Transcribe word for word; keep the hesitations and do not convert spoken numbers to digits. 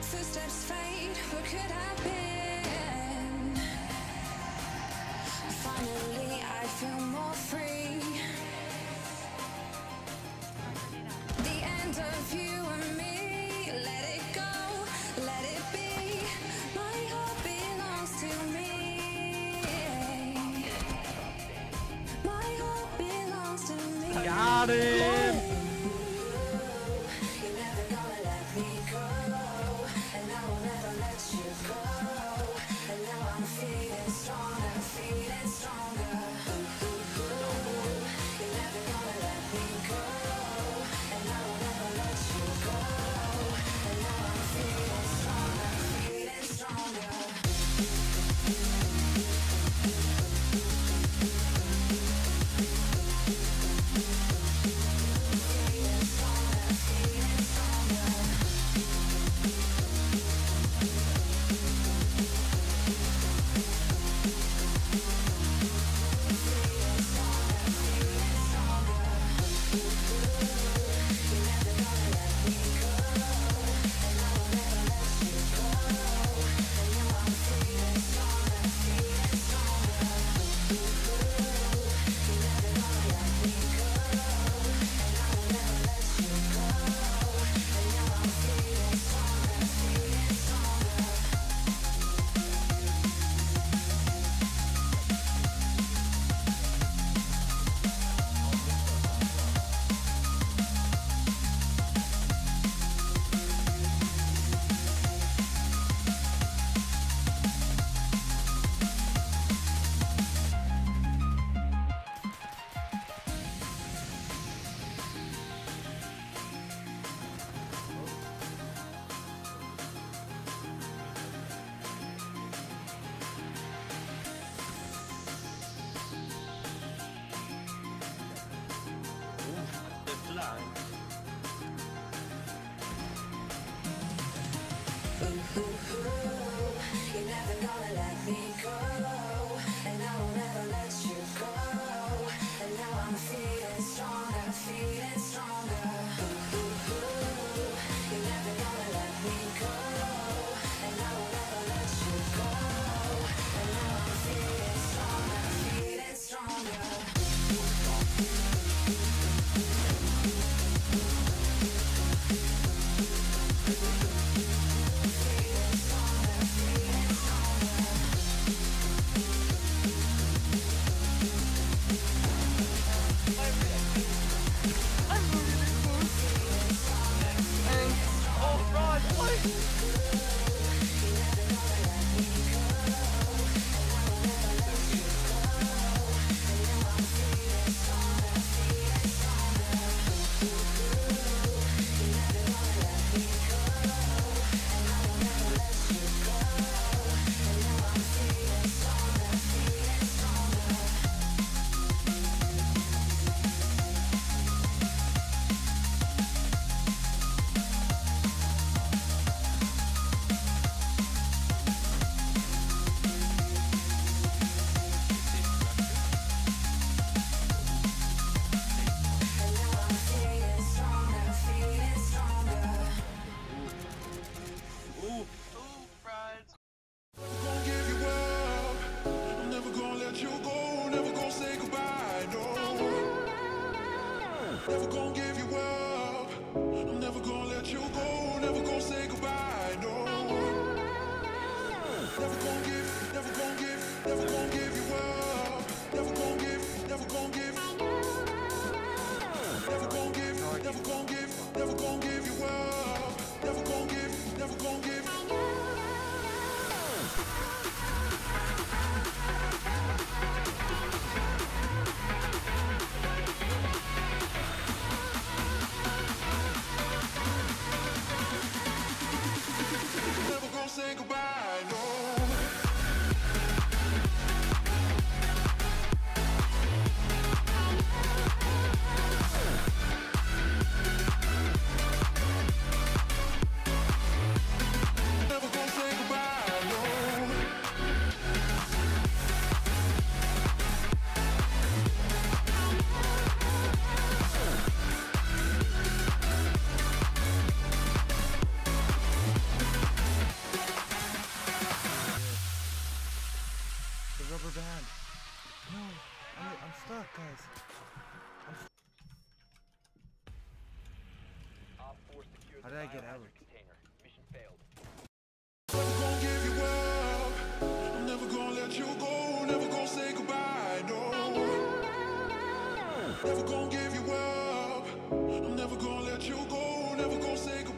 Footsteps fade, where could I've been? Finally I feel more free. The end of you and me, let it go, let it be. My heart belongs to me. My heart belongs to me. Got it! Ooh, ooh, you're never gonna let me go, and I will never let you go, and now I'm feeling stronger, feeling stronger. Ooh, ooh, ooh, you're never gonna let me go, and I will never let you go, and now I'm feeling stronger, feeling stronger. Never gonna give you up. I'm never gonna let you go. Never gonna say goodbye, no. Never gonna give, never gonna give, never gonna give you up. Never gonna give, never gonna give. Never gonna give, never gonna give, never gonna give you up. Never gonna give, never gonna give. Never gonna say goodbye, no. go down. No, I, I'm stuck, guys. I'm st How did I get out? Container. Mission failed. Never gonna give you up. I'm never gonna let you go. Never gonna say goodbye. No. Never gonna give you up. I'm never gonna let you go. Never gonna say goodbye.